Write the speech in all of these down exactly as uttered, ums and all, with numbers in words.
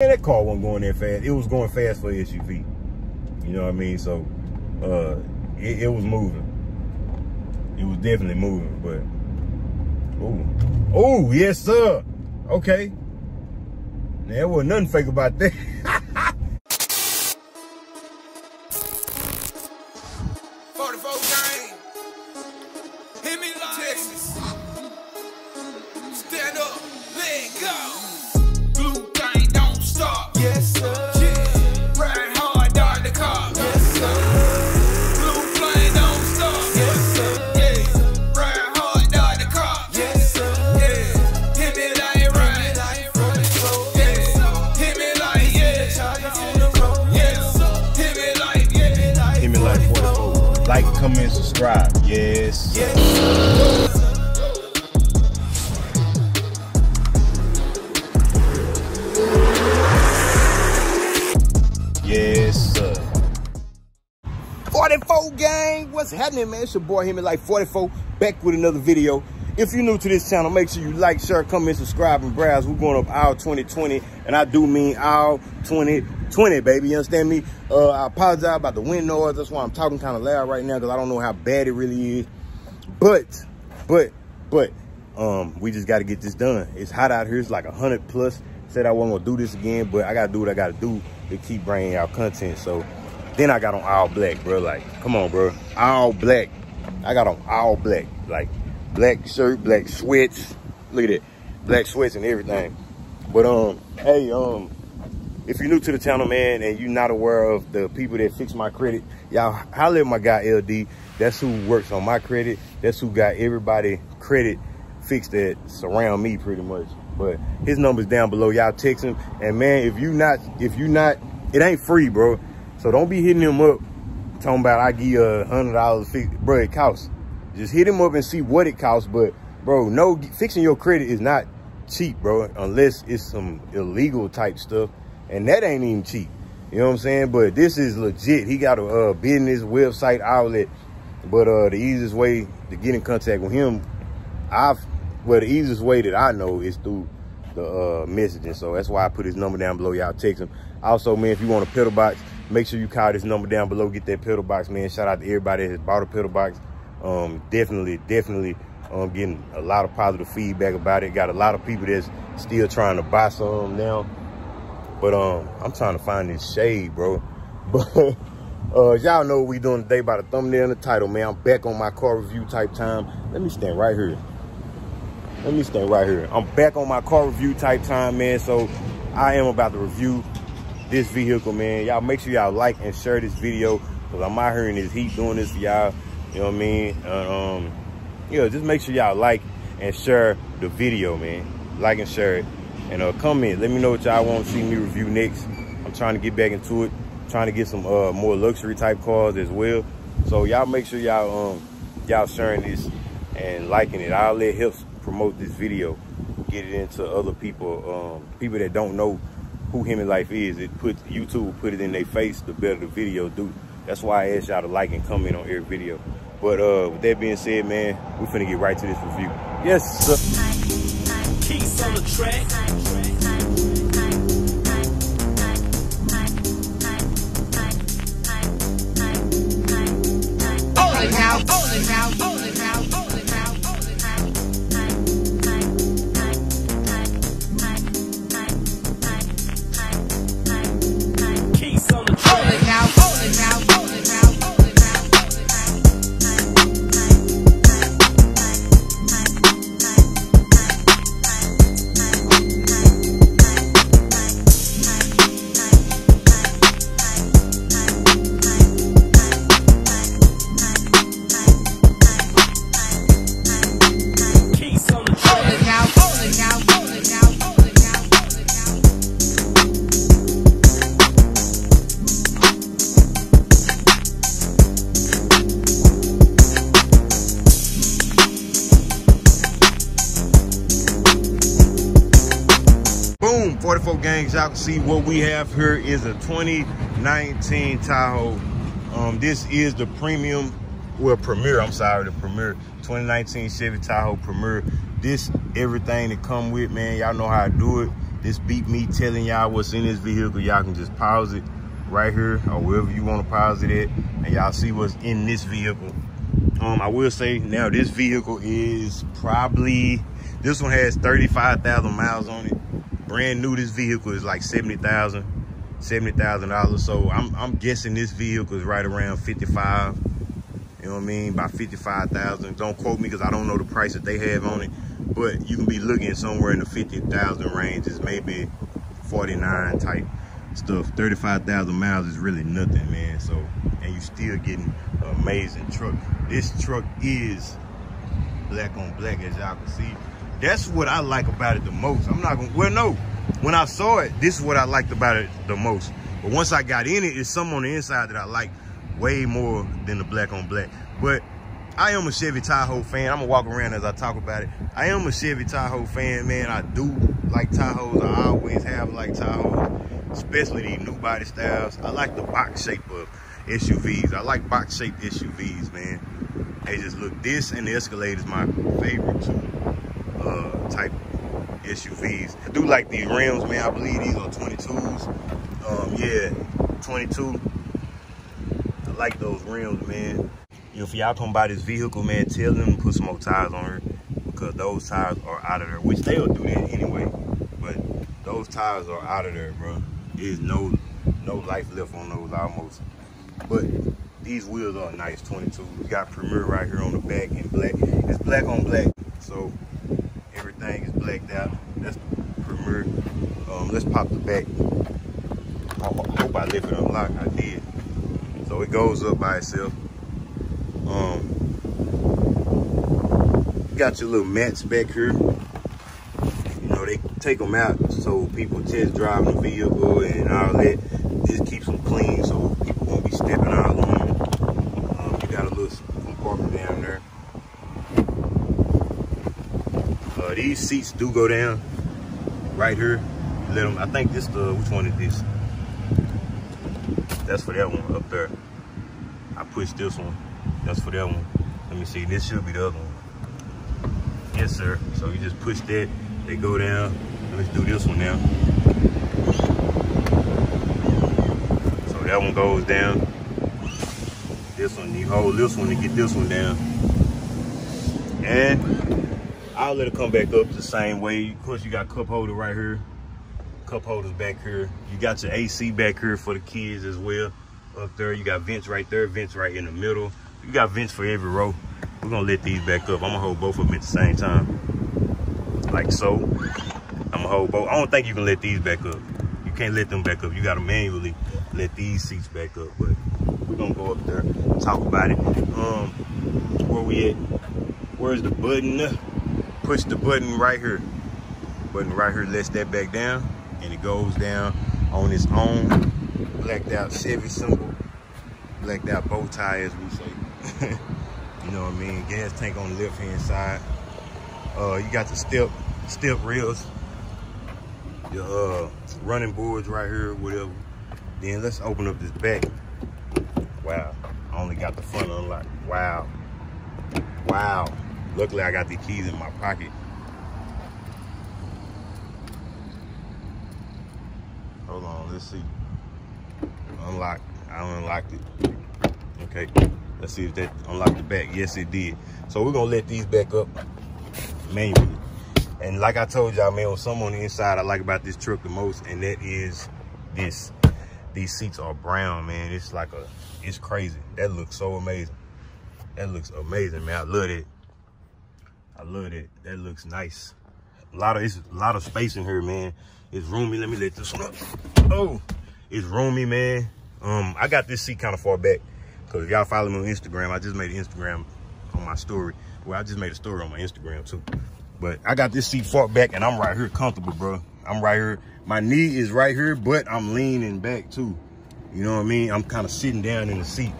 And that car wasn't going there fast. It was going fast for S U V. You know what I mean? So uh, it, it was moving. It was definitely moving, but oh, oh yes, sir. Okay, now, there wasn't nothing fake about that. Like, comment, and subscribe. Yes. Yes. Yes, sir. forty-four gang, what's happening, man? It's your boy Hemi Life forty-four, back with another video. If you're new to this channel, make sure you like, share, comment, subscribe, and browse. We're going up all twenty twenty, and I do mean all twenty twenty, baby. You understand me? Uh, I apologize about the wind noise. That's why I'm talking kind of loud right now, because I don't know how bad it really is. But, but, but, um, we just got to get this done. It's hot out here. It's like a hundred plus. Said I wasn't going to do this again, but I got to do what I got to do to keep bringing out content. So then I got on all black, bro. Like, come on, bro. All black. I got on all black. Like, black shirt, black sweats. Look at that. Black sweats and everything. But, um, hey, um, if you're new to the channel, man, and you're not aware of the people that fix my credit, y'all holler at my guy L D. That's who works on my credit. That's who got everybody credit fixed that surround me pretty much. But his number's down below. Y'all text him. And man, if you not, if you not, it ain't free, bro. So don't be hitting him up talking about I give you a hundred dollars fix, bro. It costs. Just hit him up and see what it costs. But bro, no, fixing your credit is not cheap, bro, unless it's some illegal type stuff. And that ain't even cheap. You know what I'm saying? But this is legit. He got a uh, business website outlet. But uh, the easiest way to get in contact with him, I've, well, the easiest way that I know is through the uh, messaging. So that's why I put his number down below. Y'all text him. Also, man, if you want a pedal box, make sure you call this number down below. Get that pedal box, man. Shout out to everybody that has bought a pedal box. Um, definitely, definitely um, getting a lot of positive feedback about it. Got a lot of people that's still trying to buy some now. But um, I'm trying to find this shade, bro. But uh, y'all know what we doing today by the thumbnail and the title, man. I'm back on my car review type time. Let me stand right here. Let me stand right here. I'm back on my car review type time, man. So I am about to review this vehicle, man. Y'all make sure y'all like and share this video, because I'm out here in this heat doing this for y'all. You know what I mean? Uh, um, yeah, just make sure y'all like and share the video, man. Like and share it. And uh, comment. Let me know what y'all want to see me review next. I'm trying to get back into it. I'm trying to get some uh, more luxury type cars as well. So y'all make sure y'all um y'all sharing this and liking it. I'll let help promote this video, get it into other people, um, people that don't know who Hemi Life is. It put YouTube put it in their face. The better the video do. That's why I ask y'all to like and comment on every video. But uh, with that being said, man, we finna get right to this review. Yes, sir. Keys on the track. Only route, only route, only route, only route, only route. Keys on the track. Only route, only route, only route. Gangs, y'all can see what we have here is a twenty nineteen Tahoe. Um, this is the premium, well, premier, I'm sorry, the premier twenty nineteen Chevy Tahoe premier. This everything that come with, man. Y'all know how I do it. This beat me telling y'all what's in this vehicle. Y'all can just pause it right here or wherever you want to pause it at, and y'all see what's in this vehicle. Um, I will say now this vehicle is probably, this one has thirty-five thousand miles on it. Brand new, this vehicle is like seventy thousand dollars, seventy thousand dollars. So I'm, I'm guessing this vehicle is right around fifty-five, you know what I mean? About fifty-five thousand. Don't quote me because I don't know the price that they have on it, but you can be looking somewhere in the fifty thousand range. It's maybe forty-nine type stuff. thirty-five thousand miles is really nothing, man. So, and you still getting an amazing truck. This truck is black on black, as y'all can see. That's what I like about it the most. I'm not gonna, well, no, when I saw it, this is what I liked about it the most. But once I got in it, it's something on the inside that I like way more than the black on black. But I am a Chevy Tahoe fan. I'm gonna walk around as I talk about it. I am a Chevy Tahoe fan, man. I do like Tahoes. I always have liked Tahoes, especially these new body styles. I like the box shape of S U Vs. I like box shaped S U Vs, man. They just look, this and the Escalade is my favorite two uh, type S U Vs. I do like these rims, man. I believe these are twenty-twos. Um, yeah, twenty-two. I like those rims, man. If y'all come by this vehicle, man, tell them to put some more tires on her, because those tires are out of there, which they'll do that anyway, but those tires are out of there, bro. There's no no life left on those almost. But these wheels are nice, twenty-two. We got Premier right here on the back in black. It's black on black, so everything is blacked out. That's Premier. Um, let's pop the back. I hope I left it unlocked. I did. So it goes up by itself. Um, you got your little mats back here. You know, they take them out so people test drive the vehicle and all that. Just keeps them clean so people won't be stepping all on them. Um, you got a little compartment down there. Uh, these seats do go down right here. Let them. I think this the which one is this? That's for that one up there. I pushed this one. That's for that one. Let me see, this should be the other one. Yes, sir. So you just push that, they go down. Let's do this one now. So that one goes down. This one, you hold this one to get this one down. And I'll let it come back up the same way. Of course, you got cup holder right here. Cup holders back here. You got your A C back here for the kids as well. Up there, you got vents right there, vents right in the middle. You got vents for every row. We're gonna let these back up. I'm gonna hold both of them at the same time. Like so. I'm gonna hold both. I don't think you can let these back up. You can't let them back up. You gotta manually let these seats back up. But we're gonna go up there and talk about it. Um, where we at? Where's the button? Push the button right here. Button right here lets that back down. And it goes down on its own. Blacked out Chevy symbol. Blacked out bow tie, as we say. You know what I mean? Gas tank on the left hand side. Uh, you got the step step rails, the uh, running boards right here, whatever. Then let's open up this back. Wow, I only got the front unlocked. Wow, wow. Luckily, I got the keys in my pocket. Hold on, let's see. Unlock. I unlocked it. Okay, let's see if that unlocked the back. Yes, it did. So we're gonna let these back up manually. And like I told y'all, man, with something on the inside I like about this truck the most, and that is this. These seats are brown, man. It's like a, it's crazy. That looks so amazing. That looks amazing, man. I love it. I love it. That looks nice. A lot of, it's a lot of space in here, man. It's roomy. Let me let this one up. Oh, it's roomy, man. Um, I got this seat kind of far back. Cause if y'all follow me on Instagram, I just made an Instagram on my story. Well, I just made a story on my Instagram too. But I got this seat far back and I'm right here comfortable, bro. I'm right here. My knee is right here, but I'm leaning back too. You know what I mean? I'm kind of sitting down in the seat.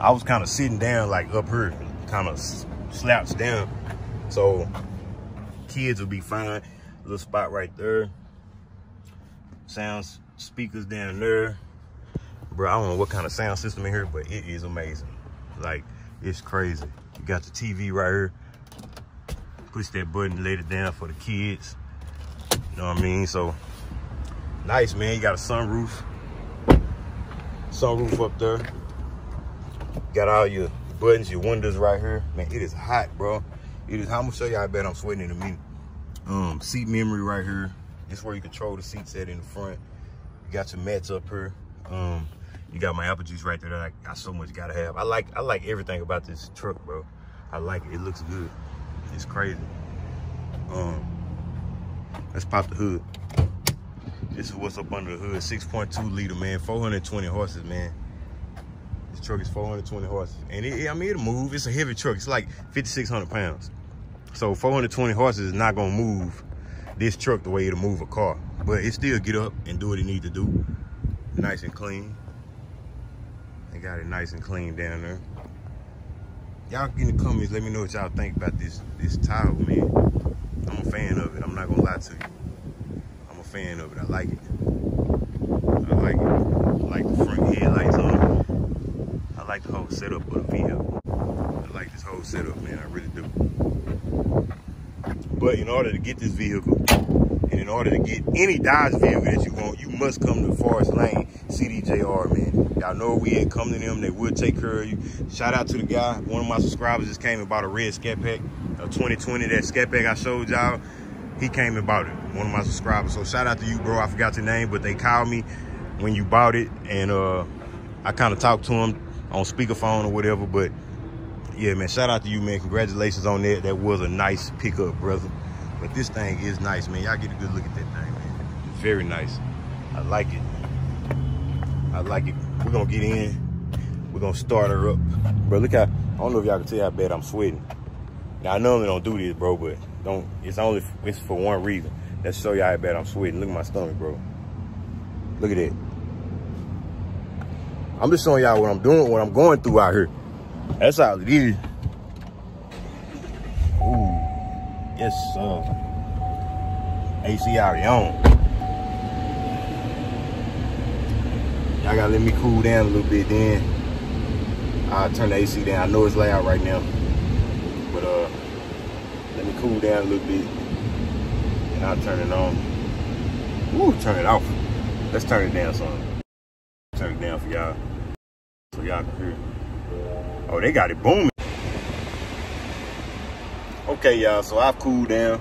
I was kind of sitting down like up here, kind of slouched down. So kids will be fine. Little spot right there. Sound speakers down there. Bro, I don't know what kind of sound system in here, but it is amazing. Like, it's crazy. You got the T V right here. Push that button, let it down for the kids. You know what I mean? So nice, man. You got a sunroof. Sunroof up there. Got all your buttons, your windows right here. Man, it is hot, bro. It is hot. I'm gonna show y'all. I bet I'm sweating in a minute. Um, seat memory right here. This is where you control the seats at in the front. You got your mats up here. Um, you got my apple juice right there that I, I so much gotta have. I like I like everything about this truck, bro. I like it. It looks good. It's crazy. Um, let's pop the hood. This is what's up under the hood. six point two liter, man. four hundred twenty horses, man. This truck is four hundred twenty horses, and it, I mean, it'll move. It's a heavy truck. It's like fifty-six hundred pounds. So four hundred twenty horses is not gonna move this truck the way it'll move a car, but it still get up and do what it need to do. Nice and clean. They got it nice and clean down there. Y'all in the comments, let me know what y'all think about this this Tahoe, man. I'm a fan of it. I'm not gonna lie to you. I'm a fan of it. I like it. I like it. I like the front headlights on it. I like the whole setup of the vehicle. I like this whole setup, man. I really do. But in order to get this vehicle, and in order to get any Dodge vehicle that you want, you must come to Forest Lane C D J R, man. Y'all know we had come to them. They would take care of you. Shout out to the guy. One of my subscribers just came and bought a red Scat Pack, a twenty twenty, that Scat Pack I showed y'all. He came and bought it, one of my subscribers. So shout out to you, bro. I forgot your name, but they called me when you bought it, and uh, I kind of talked to him on speakerphone or whatever, but yeah, man, shout out to you, man. Congratulations on that. That was a nice pickup, brother. But this thing is nice, man. Y'all get a good look at that thing, man. It's very nice. I like it. I like it. We're gonna get in. We're gonna start her up. Bro, look how, I don't know if y'all can tell how bad I'm sweating. Now, I normally don't do this, bro, but don't, it's only, it's for one reason. Let's show y'all how bad I'm sweating. Look at my stomach, bro. Look at that. I'm just showing y'all what I'm doing, what I'm going through out here. That's all it is. Ooh, yes, sir. A C already on. Y'all gotta let me cool down a little bit, then I'll turn the A C down. I know it's loud right now, but uh, let me cool down a little bit, and I'll turn it on. Ooh, turn it off. Let's turn it down, son. Turn it down for y'all, so y'all can hear it. Oh, they got it booming. Okay, y'all, so I've cooled down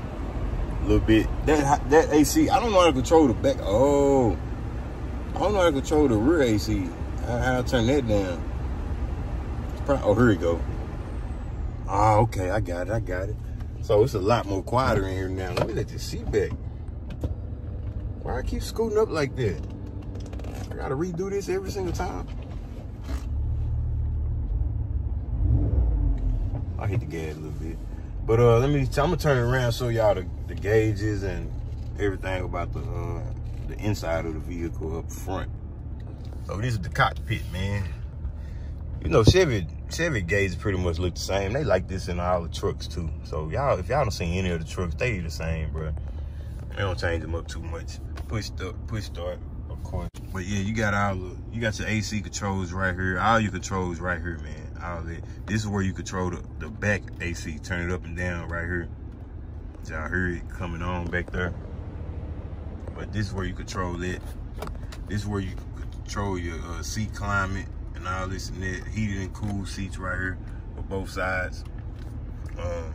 a little bit. That that A C, I don't know how to control the back. Oh, I don't know how to control the rear A C. How, how to turn that down? Probably, oh, here we go. Ah, okay, I got it, I got it. So it's a lot more quieter in here now. Let me let this seat back. Why I keep scooting up like that? I gotta redo this every single time. I hit the gas a little bit, but uh, let me. I'm gonna turn it around, show y'all the, the gauges and everything about the uh, the inside of the vehicle up front. So this is the cockpit, man. You know, Chevy Chevy gauges pretty much look the same. They like this in all the trucks too. So y'all, if y'all don't see any of the trucks, they the same, bro. They don't change them up too much. Push start, push start, of course. But yeah, you got all the, you got your A C controls right here. All your controls right here, man. All that. This is where you control the, the back A C. Turn it up and down right here. Y'all hear it coming on back there. But this is where you control it. This is where you control your uh, seat climate and all this and that. Heated and cooled seats right here for both sides. Um,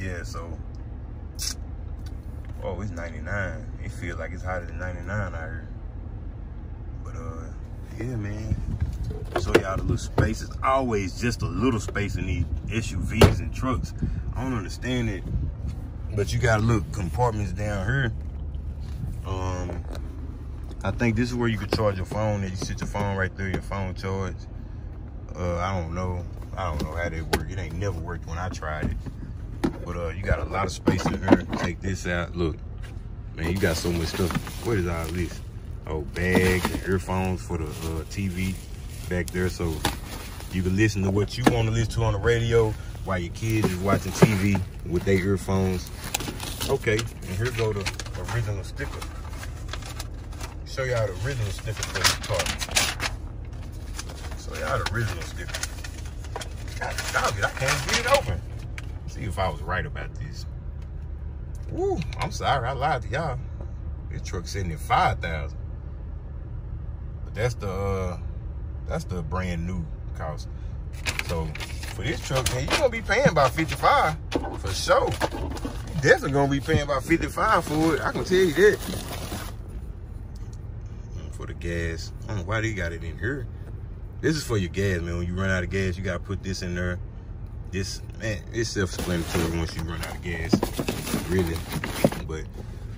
yeah, so. Oh, it's ninety-nine. It feels like it's hotter than ninety-nine out here. But, uh, yeah, man. Show y'all the little space. It's always just a little space in these S U Vs and trucks. I don't understand it, but you got little compartments down here. Um, I think this is where you can charge your phone. And you sit your phone right there, your phone charge. Uh, I don't know. I don't know how that works. It ain't never worked when I tried it. But uh, you got a lot of space in here. Take this out. Look, man, you got so much stuff. What is all this? Oh, bags and earphones for the uh, T V back there, so you can listen to what you want to listen to on the radio while your kids is watching T V with their earphones. Okay, and here go the original sticker. Show y'all the original sticker for the car. So y'all the original sticker. God dog it, I can't get it open. See if I was right about this. Woo, I'm sorry, I lied to y'all. This truck's sitting at five thousand dollars. But that's the uh, that's the brand new cost. So for this truck, man, you're gonna be paying about fifty-five for sure. You're definitely gonna be paying about fifty-five for it. I can tell you that. For the gas, I don't know why they got it in here. This is for your gas, man. When you run out of gas, you gotta put this in there. This, man, it's self-explanatory once you run out of gas, really. But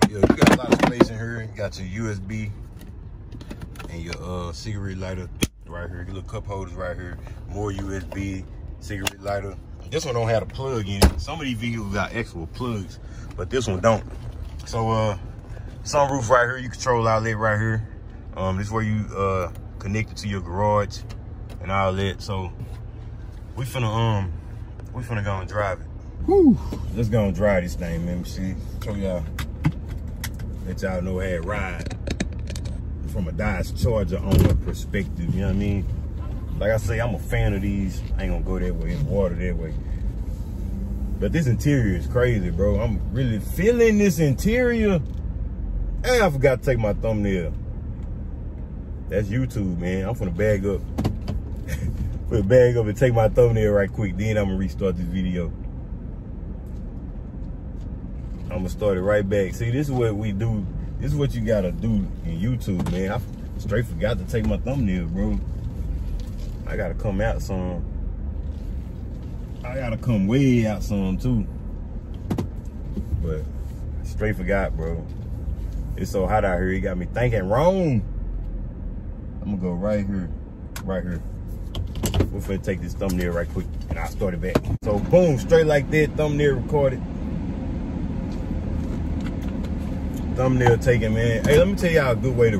you know, you got a lot of space in here. You got your U S B and your uh, cigarette lighter right here. Your little cup holders right here. More U S B, cigarette lighter. This one don't have a plug in it. Some of these vehicles got actual plugs, but this one don't. So uh, sunroof right here. You control outlet right here. Um, this is where you uh connect it to your garage and all that. So we finna um. We finna go and drive it. Whew. Let's go and drive this thing, man. See, show y'all. Let y'all know how it ride from a Dodge Charger owner perspective. You know what I mean? Like I say, I'm a fan of these. I ain't gonna go that way. It's water that way. But this interior is crazy, bro. I'm really feeling this interior. Hey, I forgot to take my thumbnail. That's YouTube, man. I'm finna bag up. Put a bag up and take my thumbnail right quick. Then I'm gonna restart this video. I'm gonna start it right back. See, this is what we do. This is what you gotta do in YouTube, man. I straight forgot to take my thumbnail, bro. I gotta come out some. I gotta come way out some too. But I straight forgot, bro. It's so hot out here. It got me thinking wrong. I'm gonna go right here, right here. We're finna take this thumbnail right quick and I'll start it back. So boom, straight like that, thumbnail recorded. Thumbnail taken, man. Hey, let me tell y'all a good way to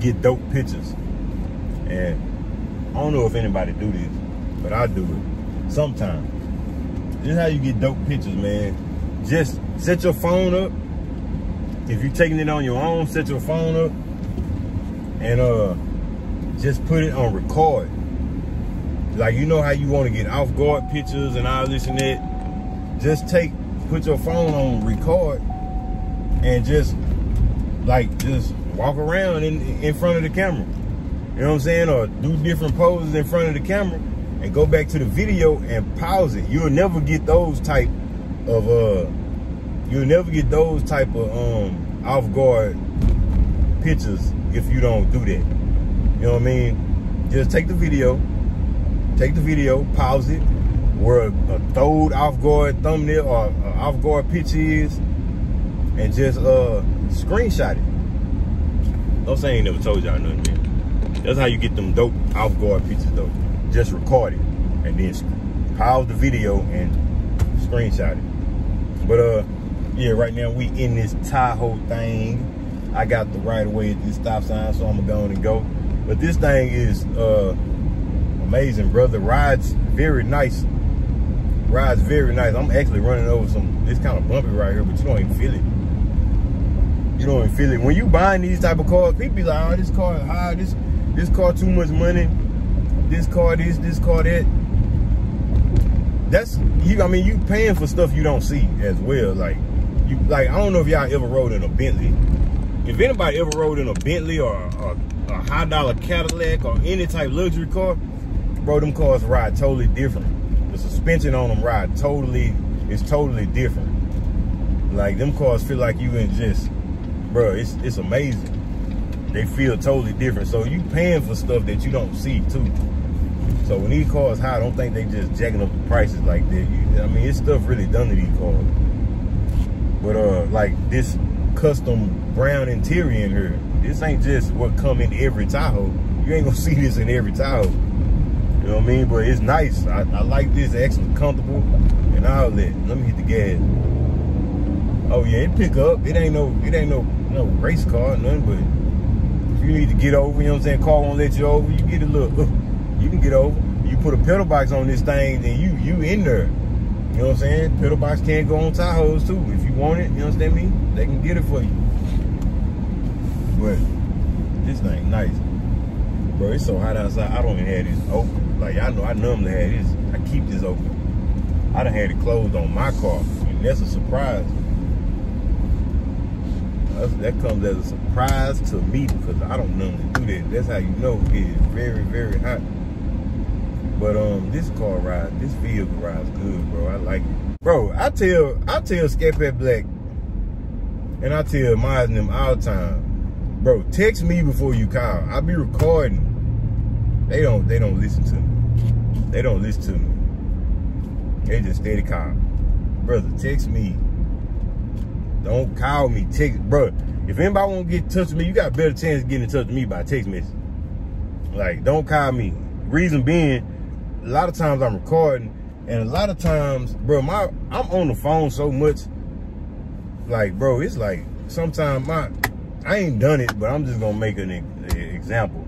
get dope pictures. And I don't know if anybody do this, but I do it sometimes. This is how you get dope pictures, man. Just set your phone up. If you're taking it on your own, set your phone up. And uh, just put it on record. Like, you know how you want to get off guard pictures and all this and that. Just take, put your phone on record and just like, just walk around in, in front of the camera. You know what I'm saying? Or do different poses in front of the camera and go back to the video and pause it. You'll never get those type of, uh, you'll never get those type of um, off guard pictures if you don't do that. You know what I mean? Just take the video. Take the video, pause it, where a, a throwed off guard thumbnail or off guard pitch is, and just uh, screenshot it. Don't say I ain't never told y'all nothing, man. That's how you get them dope off guard pictures, though. Just record it and then pause the video and screenshot it. But uh, yeah, right now we in this Tahoe thing. I got the right away at this stop sign, so I'm gonna go on and go. But this thing is uh. amazing, brother. Rides very nice. Rides very nice. I'm actually running over some, it's kind of bumpy right here, but you don't even feel it. You don't even feel it. When you buying these type of cars, people be like, oh, this car high, this this car too much money, this car this, this car that. That's, you. I mean, you paying for stuff you don't see as well. Like, you, like I don't know if y'all ever rode in a Bentley. If anybody ever rode in a Bentley or a, a high dollar Cadillac or any type of luxury car, bro, them cars ride totally different. The suspension on them ride totally, it's totally different. Like, them cars feel like you in just, bro, it's it's amazing. They feel totally different. So you paying for stuff that you don't see too. So when these cars high, I don't think they just jacking up the prices like that. You, I mean, it's stuff really done to these cars. But uh, like this custom brown interior in here, this ain't just what come in every Tahoe. You ain't gonna see this in every Tahoe. You know what I mean? But it's nice. I, I like this. It's actually comfortable and all that. Let me hit the gas. Oh yeah, it pick up. It ain't no, it ain't no, no race car or nothing. But if you need to get over, you know what I'm saying? Car won't let you over. You get a look. You can get over. You put a pedal box on this thing, then you you in there. You know what I'm saying? Pedal box can go on Tahoes too if you want it. You understand me? They can get it for you. But this thing nice, bro. It's so hot outside. I don't even have this open. Like, I know I normally had this, I keep this open. I done had it closed on my car, and that's a surprise. that comes as a surprise to me, because I don't normally do that. That's how you know it is very, very hot. But um, this car ride, this vehicle rides good, bro. I like it, bro. I tell, I tell Scat Pack Black, and I tell Miles and them all the time, bro. Text me before you call. I be recording. They don't, they don't listen to me. They don't listen to me. They just stay the car, brother. Text me. Don't call me, text, bro. If anybody want to get in touch with me, you got a better chance of getting in touch with me by text message. Like, don't call me. Reason being, a lot of times I'm recording, and a lot of times, bro, my I'm on the phone so much. Like, bro, it's like sometimes my I ain't done it, but I'm just gonna make an e example.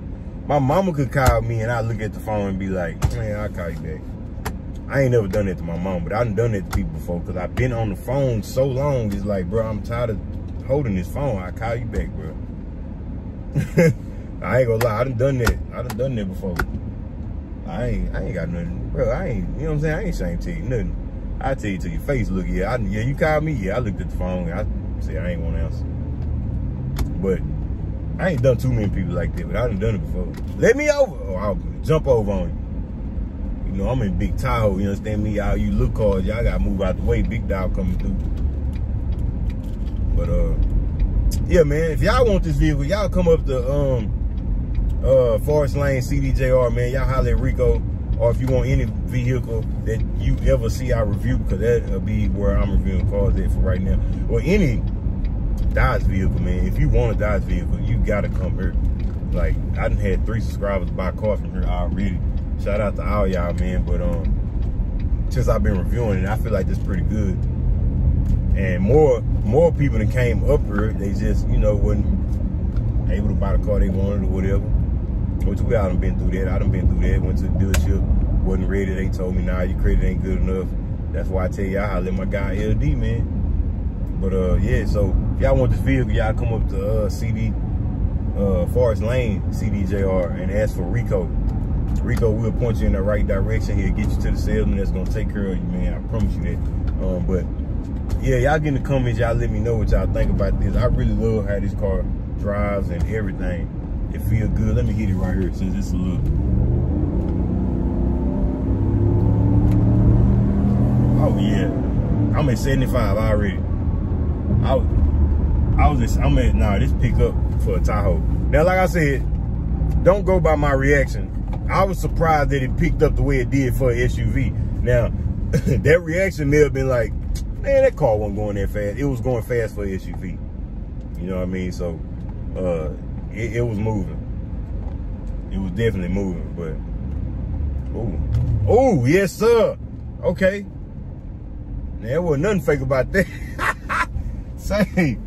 My mama could call me, and I look at the phone and be like, man, I'll call you back. I ain't never done that to my mom, but I've done that to people before, because I've been on the phone so long. It's like, bro, I'm tired of holding this phone. I'll call you back, bro. I ain't gonna lie. I done done that. I done done that before. I ain't I ain't got nothing. Bro, I ain't, you know what I'm saying? I ain't saying to you nothing. I tell you to your face, look, yeah, I, yeah, you called me. Yeah, I looked at the phone. And I said, I ain't want to answer. But I ain't done too many people like that, but I done done it before. Let me over. Oh, I'll jump over on you. You know, I'm in big Tahoe, you understand me? Y'all, you look cars, y'all gotta move out the way. Big dog coming through. But uh, yeah, man. If y'all want this vehicle, y'all come up to um, uh, Forest Lane C D J R, man. Y'all holler at Rico, or if you want any vehicle that you ever see I review, because that'll be where I'm reviewing cars at for right now. Or any Dodge vehicle, man. If you want a Dodge vehicle, you gotta come here. Like, I done had three subscribers buy cars from here already. Shout out to all y'all, man. But um, since I've been reviewing it, I feel like this pretty good. And more more people that came up here, they just, you know, wasn't able to buy the car they wanted or whatever. Which we all done been through that. I done been through that. Went to the dealership, wasn't ready. They told me, nah, your credit ain't good enough. That's why I tell y'all, I let my guy L D, man. But uh, yeah, so if y'all want this vehicle, y'all come up to uh, C D, uh, Forest Lane C D J R, and ask for Rico. Rico will point you in the right direction. He'll get you to the salesman that's gonna take care of you, man. I promise you that. Um, but yeah, y'all get in the comments, y'all let me know what y'all think about this. I really love how this car drives and everything. It feels good. Let me hit it right here since it's a little. Oh yeah, I'm at seventy-five already. I, I was, at, I'm at nah. This pickup for a Tahoe. Now, like I said, don't go by my reaction. I was surprised that it picked up the way it did for an S U V. Now, that reaction may have been like, man, that car wasn't going that fast. It was going fast for an S U V. You know what I mean? So, uh, it, it was moving. It was definitely moving, but, oh, oh, yes, sir. Okay. Now, there wasn't nothing fake about that. Say,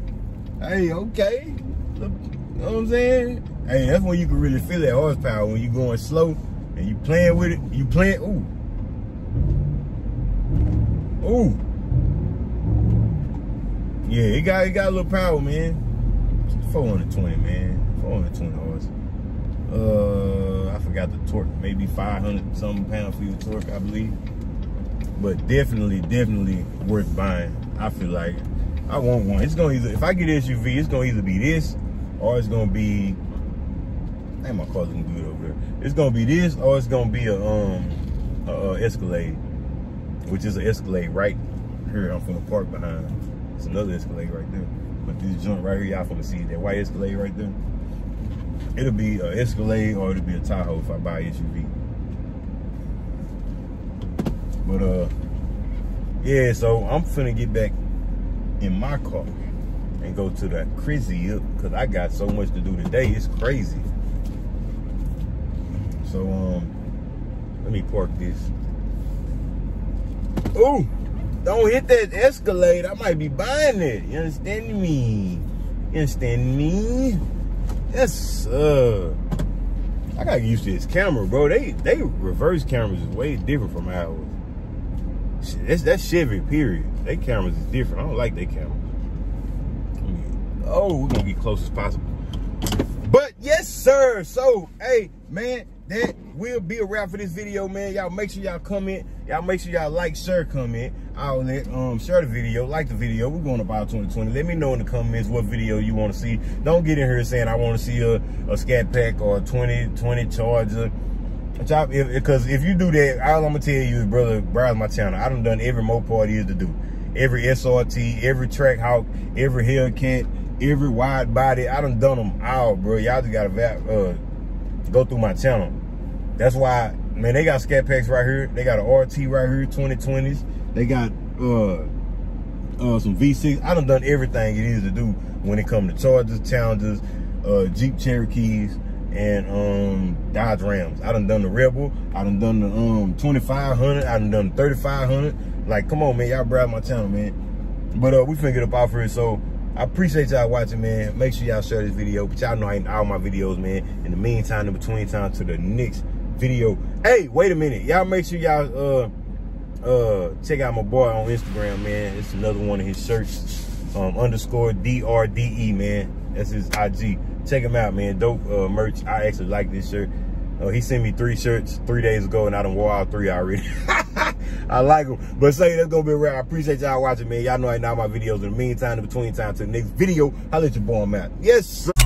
hey, okay. You know what I'm saying? Hey, that's when you can really feel that horsepower, when you going slow and you playing with it. You playing, ooh, ooh, yeah. It got, it got a little power, man. four hundred twenty, man. four hundred twenty horse. Uh, I forgot the torque. Maybe five hundred something pound feet of torque, I believe. But definitely, definitely worth buying. I feel like I want one. It's gonna either, if I get an S U V, it's gonna either be this or it's gonna be. Hey, my car's looking good over there. It's gonna be this, or it's gonna be a um a, a Escalade, which is an Escalade right here. I'm from the park behind. It's another Escalade right there. But this joint right here, y'all from the see that white Escalade right there. It'll be an Escalade or it'll be a Tahoe if I buy an S U V. But uh, yeah. So I'm finna get back in my car and go to that crazy up, cause I got so much to do today. It's crazy. So, um, let me park this. Ooh, don't hit that Escalade. I might be buying it. You understand me? You understand me? Yes, uh, I got used to this camera, bro. They, they reverse cameras is way different from ours. That's, that's Chevy, period. They cameras is different. I don't like their cameras. Oh, we're gonna get close as possible. But yes, sir. So, hey, man. That will be a wrap for this video, man. Y'all make sure y'all comment. Y'all make sure y'all like, share, comment. I'll let um share the video, like the video. We're going about twenty twenty. Let me know in the comments what video you want to see. Don't get in here saying I want to see a, a Scat Pack or a twenty twenty Charger. Because if, if you do that, all I'm going to tell you is, brother, browse my channel. I done done every Mopar there is to do. Every S R T, every Trackhawk, every Hellcat, every wide body. I done done them all, bro. Y'all just got to uh, go through my channel. That's why, man, they got Scat Packs right here. They got an R T right here, twenty twenties. They got uh, uh, some V six. I done done everything it is to do when it comes to Chargers, Challengers, uh, Jeep Cherokees, and um Dodge Rams. I done done the Rebel. I done done the um twenty-five hundred. I done done the thirty-five hundred. Like, come on, man, y'all browse my channel, man. But uh we finna get up out for it, so I appreciate y'all watching, man. Make sure y'all share this video, but y'all know I ain't all my videos, man. In the meantime, in between time to the next video. Hey, wait a minute, y'all make sure y'all uh uh check out my boy on Instagram, man. It's another one of his shirts, um underscore D R D E, man. That's his I G. Check him out, man. Dope uh, merch. I actually like this shirt. Uh, he sent me three shirts three days ago, and I done wore all three already. I like them. But say, that's going to be rare. I appreciate y'all watching, man. Y'all know I ain't all my videos. In the meantime, in between time, to the next video, I'll let your boy out. Yes, sir.